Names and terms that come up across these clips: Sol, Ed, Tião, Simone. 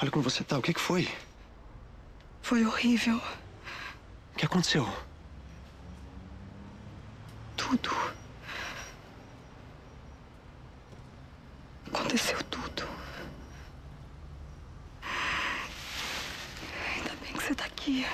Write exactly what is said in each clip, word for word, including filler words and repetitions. Olha como você tá. O que que foi? Foi horrível. O que aconteceu? Tudo. Aconteceu tudo. Ainda bem que você tá aqui.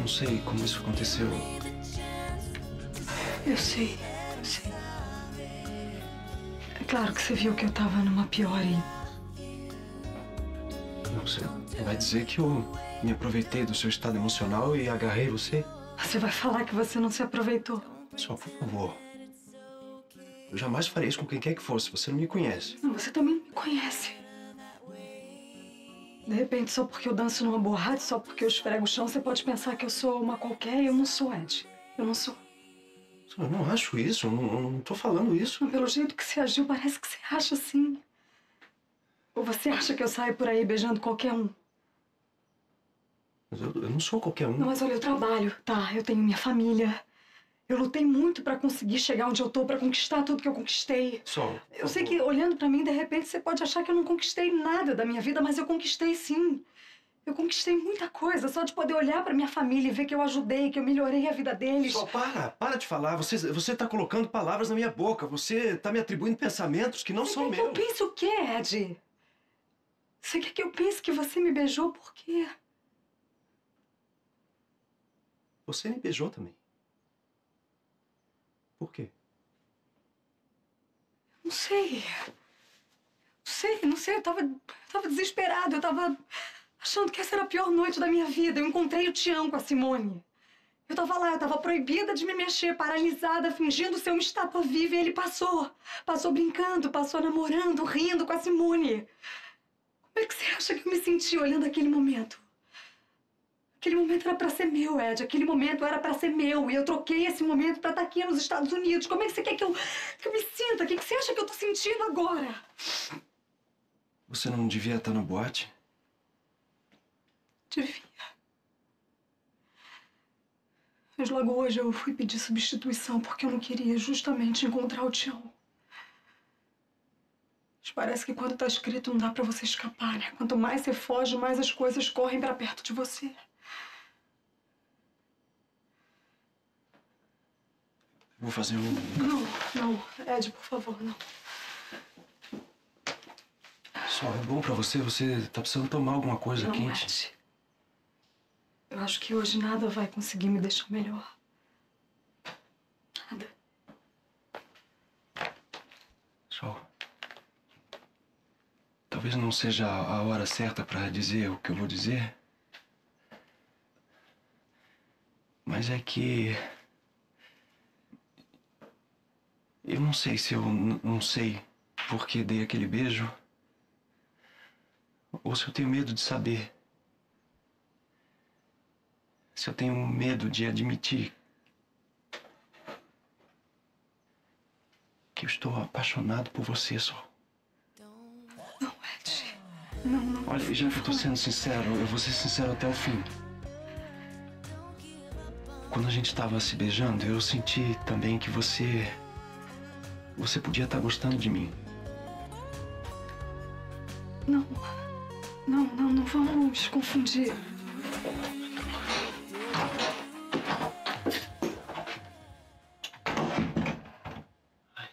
Eu sei como isso aconteceu. Eu sei, eu sei. É claro que você viu que eu tava numa pior e... Não, você vai dizer que eu me aproveitei do seu estado emocional e agarrei você? Você vai falar que você não se aproveitou. Só por favor. Eu jamais farei isso com quem quer que fosse. Você não me conhece. Não, você também não me conhece. De repente, só porque eu danço numa borracha, só porque eu esfrego o chão, você pode pensar que eu sou uma qualquer e eu não sou, Ed. Eu não sou. Eu não acho isso, eu não, eu não tô falando isso. Pelo jeito que você agiu, parece que você acha assim. Ou você acha que eu saio por aí beijando qualquer um? Mas eu, eu não sou qualquer um. Não, mas olha, eu trabalho, tá? Eu tenho minha família. Eu lutei muito pra conseguir chegar onde eu tô, pra conquistar tudo que eu conquistei. Sol. Eu sei que olhando pra mim, de repente, você pode achar que eu não conquistei nada da minha vida, mas eu conquistei sim. Eu conquistei muita coisa, só de poder olhar pra minha família e ver que eu ajudei, que eu melhorei a vida deles. Sol, para, para de falar. Você, você tá colocando palavras na minha boca. Você tá me atribuindo pensamentos que não são meus. Você quer que eu pense o quê, Ed? Você quer que eu pense que você me beijou por quê? Você me beijou também. Por quê? Não sei. Não sei, não sei. Eu tava, eu tava desesperada. Eu tava achando que essa era a pior noite da minha vida. Eu encontrei o Tião com a Simone. Eu tava lá, eu tava proibida de me mexer, paralisada, fingindo ser uma estátua viva. E ele passou. Passou brincando, passou namorando, rindo com a Simone. Como é que você acha que eu me senti olhando aquele momento? Aquele momento era pra ser meu, Ed. Aquele momento era pra ser meu. E eu troquei esse momento pra estar aqui nos Estados Unidos. Como é que você quer que eu, que eu me sinta? O que você acha que eu tô sentindo agora? Você não devia estar na boate? Devia. Mas logo hoje eu fui pedir substituição porque eu não queria justamente encontrar o Tião. Mas parece que quando tá escrito não dá pra você escapar, né? Quanto mais você foge, mais as coisas correm pra perto de você. Vou fazer um... Não, não. Ed, por favor, não. Sol, é bom pra você? Você tá precisando tomar alguma coisa não, quente? Ed, eu acho que hoje nada vai conseguir me deixar melhor. Nada. Sol, talvez não seja a hora certa pra dizer o que eu vou dizer. Mas é que... eu não sei se eu não sei por que dei aquele beijo ou se eu tenho medo de saber. Se eu tenho medo de admitir que eu estou apaixonado por você, Sol. Não, Ed. Não, não. Olha, já que eu estou sendo sincero, eu vou ser sincero até o fim. Quando a gente estava se beijando, eu senti também que você... você podia estar gostando de mim. Não. Não, não, não vamos confundir. Ai.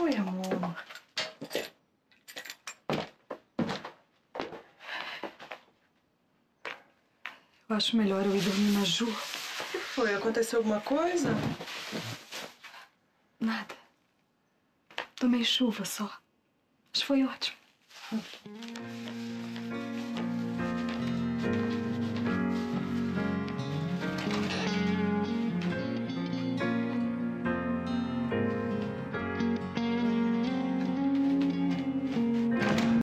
Oi, amor. Eu acho melhor eu ir dormir na Ju. O que foi? Aconteceu alguma coisa? Nada. Tomei chuva só, mas foi ótimo.